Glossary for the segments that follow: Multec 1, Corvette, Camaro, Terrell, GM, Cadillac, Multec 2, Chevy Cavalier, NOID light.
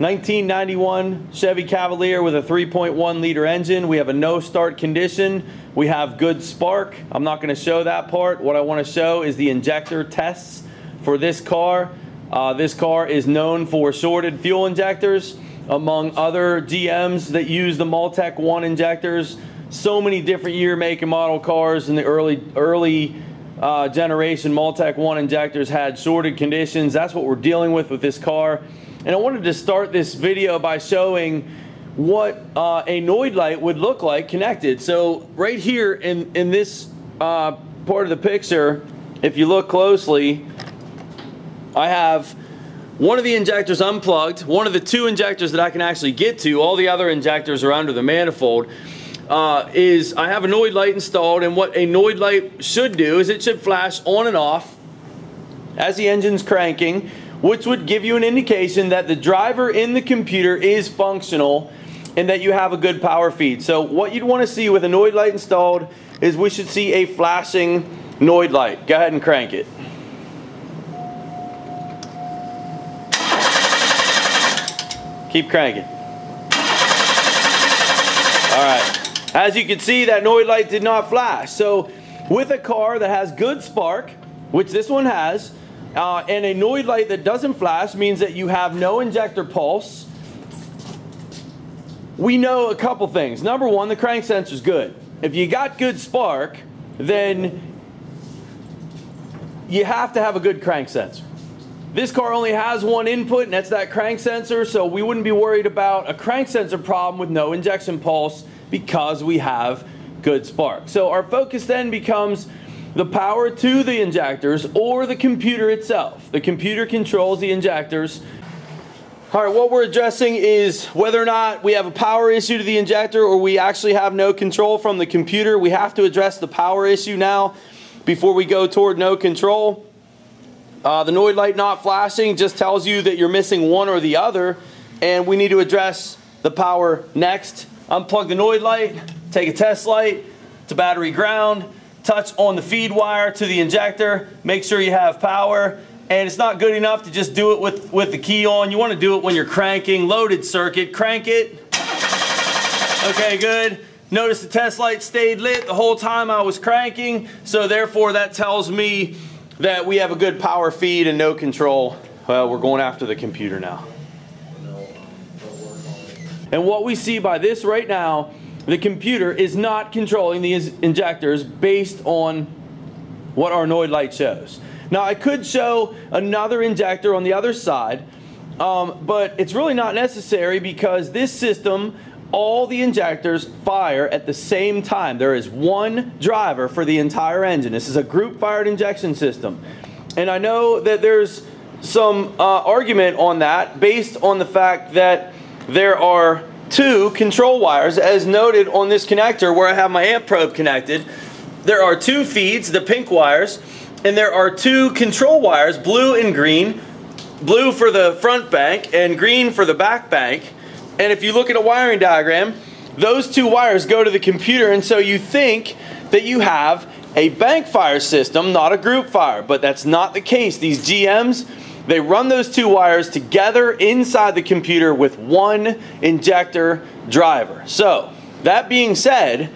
1991 Chevy Cavalier with a 3.1 liter engine. We have a no start condition. We have good spark. I'm not going to show that part. What I want to show is the injector tests for this car. This car is known for shorted fuel injectors, among other GMs that use the Multec 1 injectors. So many different year, make, and model cars in the early generation Multec 1 injectors had shorted conditions. That's what we're dealing with this car. And I wanted to start this video by showing what a NOID light would look like connected. So right here in this part of the picture, if you look closely, I have one of the injectors unplugged, one of the two injectors that I can actually get to. All the other injectors are under the manifold. I have a NOID light installed, and what a NOID light should do is it should flash on and off as the engine's cranking, which would give you an indication that the driver in the computer is functional and that you have a good power feed. So what you'd want to see with a NOID light installed is we should see a flashing NOID light. Go ahead and crank it. Keep cranking. All right. As you can see, that NOID light did not flash. So with a car that has good spark, which this one has, and a NOID light that doesn't flash means that you have no injector pulse. We know a couple things. Number one, the crank sensor is good. If you got good spark, then you have to have a good crank sensor. This car only has one input, and that's that crank sensor, so we wouldn't be worried about a crank sensor problem with no injection pulse because we have good spark. So our focus then becomes the power to the injectors or the computer itself. The computer controls the injectors. All right, what we're addressing is whether or not we have a power issue to the injector or we actually have no control from the computer. We have to address the power issue now before we go toward no control. The NOID light not flashing just tells you that you're missing one or the other, and we need to address the power next. Unplug the NOID light, take a test light to battery ground, touch on the feed wire to the injector, make sure you have power, and it's not good enough to just do it with the key on. You want to do it when you're cranking. Loaded circuit, crank it. Okay, good. Notice the test light stayed lit the whole time I was cranking, so therefore that tells me that we have a good power feed and no control. Well, we're going after the computer now. And what we see by this right now, the computer is not controlling the injectors based on what our NOID light shows. Now, I could show another injector on the other side, but it's really not necessary because this system, all the injectors fire at the same time. There is one driver for the entire engine. This is a group fired injection system. And I know that there's some argument on that based on the fact that there are two control wires as noted on this connector where I have my amp probe connected. There are two feeds, the pink wires, and there are two control wires, blue and green, blue for the front bank and green for the back bank. And if you look at a wiring diagram, those two wires go to the computer, and so you think that you have a bank fire system, not a group fire, but that's not the case. These GMs, they run those two wires together inside the computer with one injector driver. So, that being said,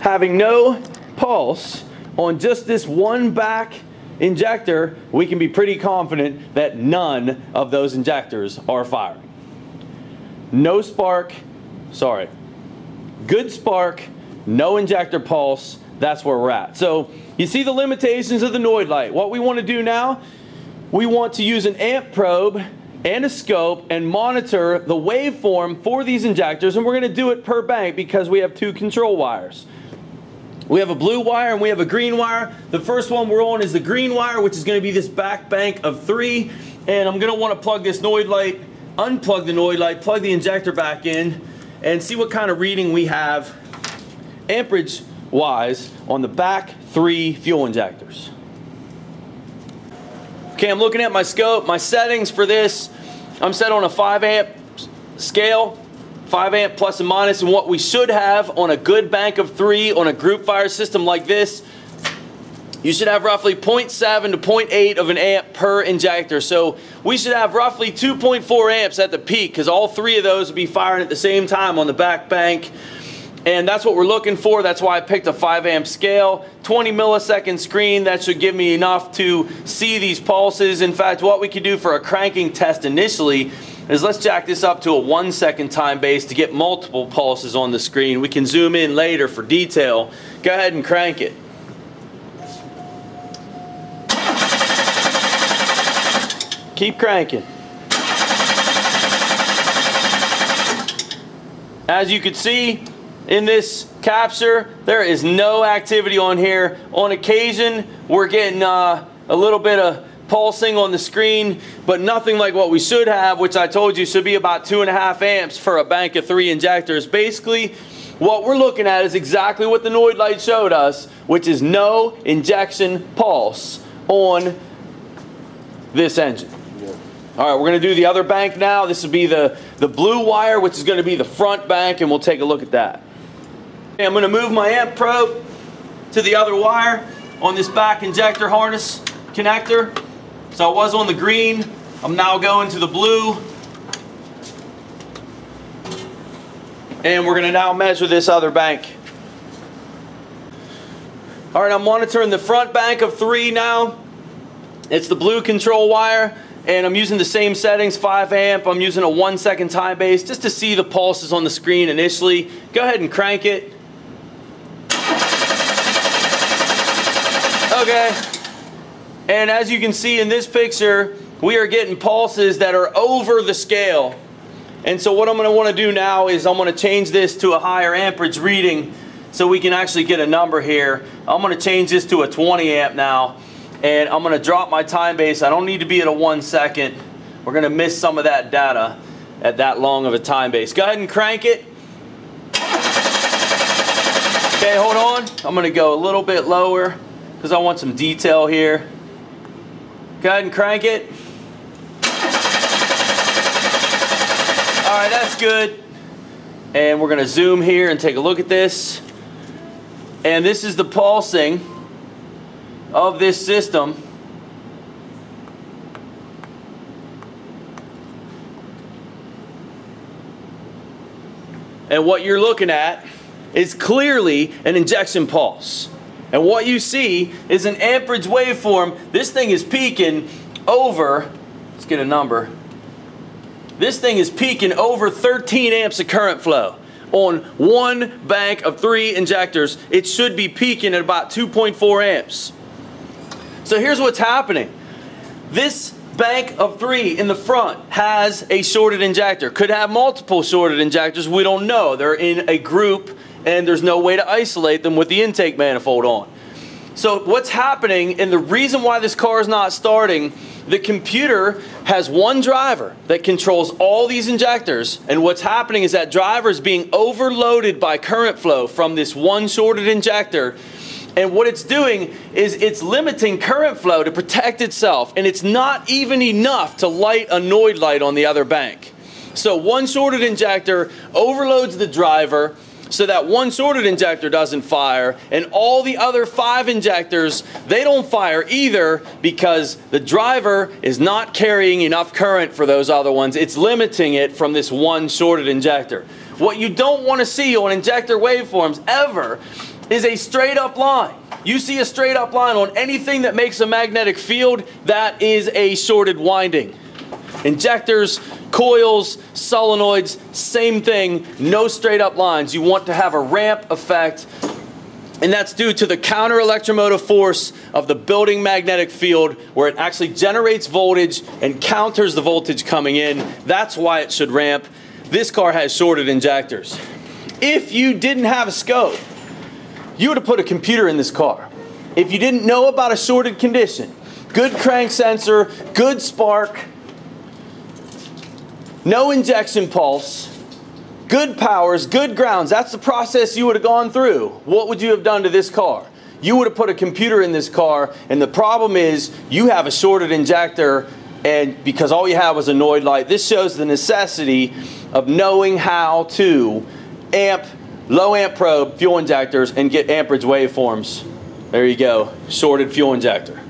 having no pulse on just this one back injector, we can be pretty confident that none of those injectors are firing. No spark, sorry, good spark, no injector pulse, that's where we're at. So you see the limitations of the NOID light. What we want to do now, we want to use an amp probe and a scope and monitor the waveform for these injectors, and we're going to do it per bank because we have two control wires. We have a blue wire and we have a green wire. The first one we're on is the green wire, which is going to be this back bank of three, and I'm going to want to plug this NOID light, unplug the NOID light, plug the injector back in, and see what kind of reading we have amperage wise on the back three fuel injectors. Okay, I'm looking at my scope, my settings for this. I'm set on a 5 amp scale, 5 amp plus and minus, and what we should have on a good bank of three on a group fire system like this you should have roughly 0.7 to 0.8 of an amp per injector. So we should have roughly 2.4 amps at the peak, because all three of those would be firing at the same time on the back bank. And that's what we're looking for. That's why I picked a 5-amp scale, 20-millisecond screen. That should give me enough to see these pulses. In fact, what we could do for a cranking test initially is let's jack this up to a 1-second time base to get multiple pulses on the screen. We can zoom in later for detail. Go ahead and crank it. Keep cranking. As you can see, in this capture, there is no activity on here. On occasion, we're getting a little bit of pulsing on the screen, but nothing like what we should have, which I told you should be about 2.5 amps for a bank of 3 injectors. Basically, what we're looking at is exactly what the NOID light showed us, which is no injection pulse on this engine. All right, we're going to do the other bank now. This will be the blue wire, which is going to be the front bank, and we'll take a look at that. I'm going to move my amp probe to the other wire on this back injector harness connector. So I was on the green, I'm now going to the blue. And we're going to now measure this other bank. All right, I'm monitoring the front bank of 3 now. It's the blue control wire, and I'm using the same settings, 5 amp. I'm using a 1-second time base just to see the pulses on the screen initially. Go ahead and crank it. Okay, and as you can see in this picture, we are getting pulses that are over the scale. And so what I'm going to want to do now is I'm going to change this to a higher amperage reading so we can actually get a number here. I'm going to change this to a 20 amp now, and I'm going to drop my time base. I don't need to be at a 1 second. We're going to miss some of that data at that long of a time base. Go ahead and crank it. Okay, hold on. I'm going to go a little bit lower, because I want some detail here. Go ahead and crank it. All right, that's good. And we're gonna zoom here and take a look at this. And this is the pulsing of this system. And what you're looking at is clearly an injection pulse. And what you see is an amperage waveform. This thing is peaking over, let's get a number. This thing is peaking over 13 amps of current flow on one bank of 3 injectors. It should be peaking at about 2.4 amps. So here's what's happening. This bank of 3 in the front has a shorted injector. Could have multiple shorted injectors, we don't know. They're in a group, and there's no way to isolate them with the intake manifold on. So what's happening, and the reason why this car is not starting, the computer has one driver that controls all these injectors, and what's happening is that driver is being overloaded by current flow from this one shorted injector, and what it's doing is it's limiting current flow to protect itself, and it's not even enough to light a NOID light on the other bank. So one shorted injector overloads the driver, so that one shorted injector doesn't fire, and all the other 5 injectors, they don't fire either, because the driver is not carrying enough current for those other ones. It's limiting it from this one shorted injector. What you don't want to see on injector waveforms ever is a straight up line. You see a straight up line on anything that makes a magnetic field, that is a shorted winding. Injectors, coils, solenoids, same thing, no straight up lines. You want to have a ramp effect, and that's due to the counter electromotive force of the building magnetic field, where it actually generates voltage and counters the voltage coming in. That's why it should ramp. This car has shorted injectors. If you didn't have a scope, you would have put a computer in this car. If you didn't know about a shorted condition, good crank sensor, good spark, no injection pulse, good powers, good grounds. That's the process you would have gone through. What would you have done to this car? You would have put a computer in this car, and the problem is you have a shorted injector, and because all you had was a NOID light. This shows the necessity of knowing how to amp, low amp probe fuel injectors and get amperage waveforms. There you go, sorted fuel injector.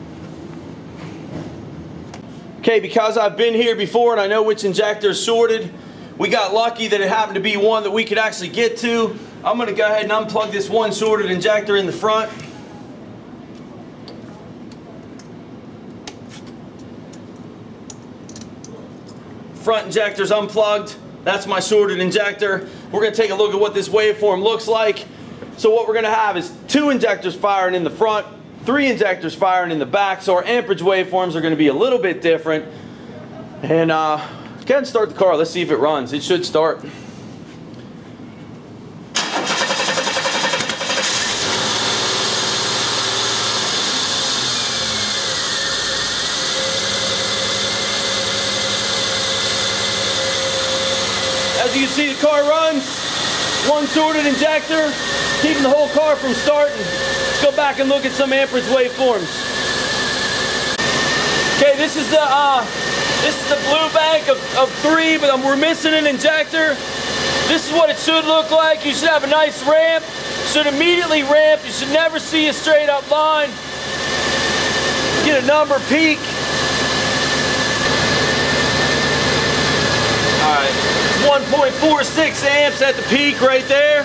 Okay, because I've been here before and I know which injector is sorted, we got lucky that it happened to be one that we could actually get to. I'm gonna go ahead and unplug this one sorted injector in the front. Front injector's unplugged. That's my sorted injector. We're gonna take a look at what this waveform looks like. So what we're gonna have is 2 injectors firing in the front, 3 injectors firing in the back, so our amperage waveforms are gonna be a little bit different. And go ahead and start the car. Let's see if it runs. It should start. As you can see, the car runs. One sorted injector, keeping the whole car from starting. Let's go back and look at some amperage waveforms. Okay, this is the blue bank of 3, but we're missing an injector. This is what it should look like. You should have a nice ramp. Should immediately ramp. You should never see a straight up line. Get a number peak. All right, 1.46 amps at the peak right there.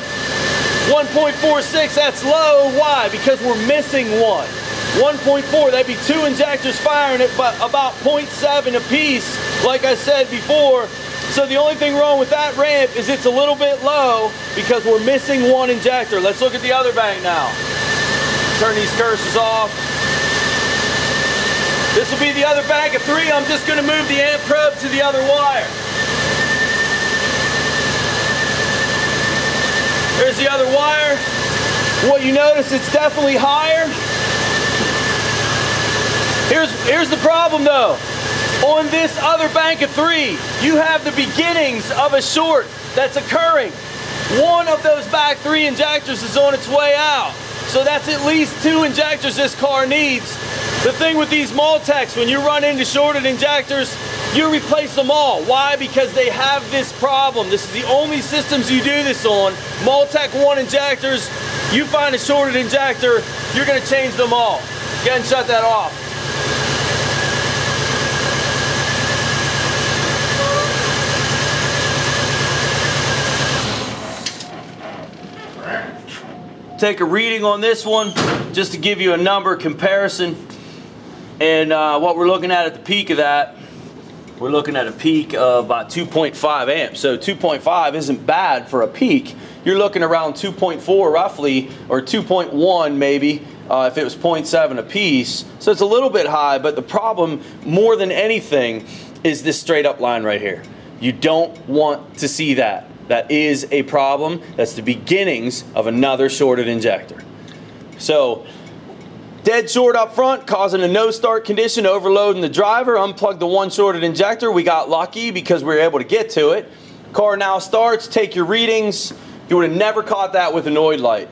1.46, that's low. Why? Because we're missing one. 1.4, that'd be 2 injectors firing at about 0.7 apiece, like I said before. So the only thing wrong with that ramp is it's a little bit low because we're missing one injector. Let's look at the other bank now. Turn these cursors off. This will be the other bank of 3. I'm just gonna move the amp probe to the other wire. There's the other wire. What you notice, it's definitely higher. Here's the problem though. On this other bank of 3, you have the beginnings of a short that's occurring. One of those back 3 injectors is on its way out. So that's at least 2 injectors this car needs. The thing with these Multecs, when you run into shorted injectors, you replace them all. Why? Because they have this problem. This is the only systems you do this on. Multec 1 injectors, you find a shorted injector, you're gonna change them all. Go ahead and shut that off. Take a reading on this one, just to give you a number comparison. And what we're looking at the peak of that, we're looking at a peak of about 2.5 amps. So 2.5 isn't bad for a peak. You're looking around 2.4 roughly, or 2.1 maybe, if it was 0.7 a piece. So it's a little bit high, but the problem more than anything is this straight up line right here. You don't want to see that. That is a problem. That's the beginnings of another shorted injector. So dead short up front, causing a no start condition, overloading the driver. Unplug the one shorted injector. We got lucky because we were able to get to it. Car now starts. Take your readings. You would have never caught that with a NOID light.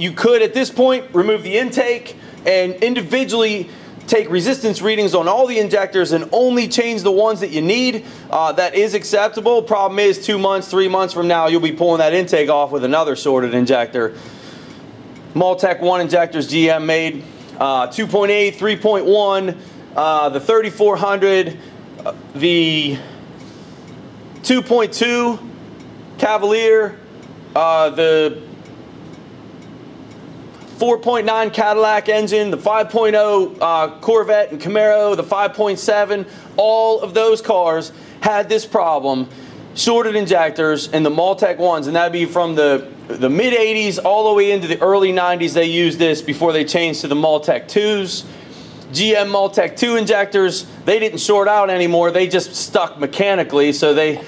You could at this point remove the intake and individually take resistance readings on all the injectors and only change the ones that you need. That is acceptable. Problem is 2 months, 3 months from now, you'll be pulling that intake off with another sorted injector. Multec 1 injectors GM made, 2.8, 3.1, the 3400, the 2.2 Cavalier, the 4.9 Cadillac engine, the 5.0 Corvette and Camaro, the 5.7, all of those cars had this problem. Shorted injectors and the Multec 1s, and that'd be from the mid 80s all the way into the early 90s. They used this before they changed to the Multec 2s. GM Multec 2 injectors, they didn't short out anymore. They just stuck mechanically, so they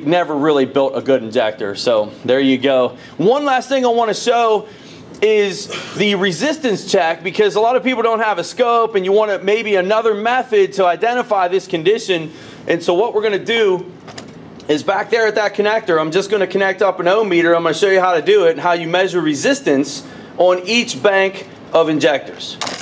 never really built a good injector. So there you go. One last thing I want to show is the resistance check, because a lot of people don't have a scope and you want to maybe another method to identify this condition. And so what we're going to do is back there at that connector, I'm just going to connect up an ohm meter. I'm going to show you how to do it and how you measure resistance on each bank of injectors.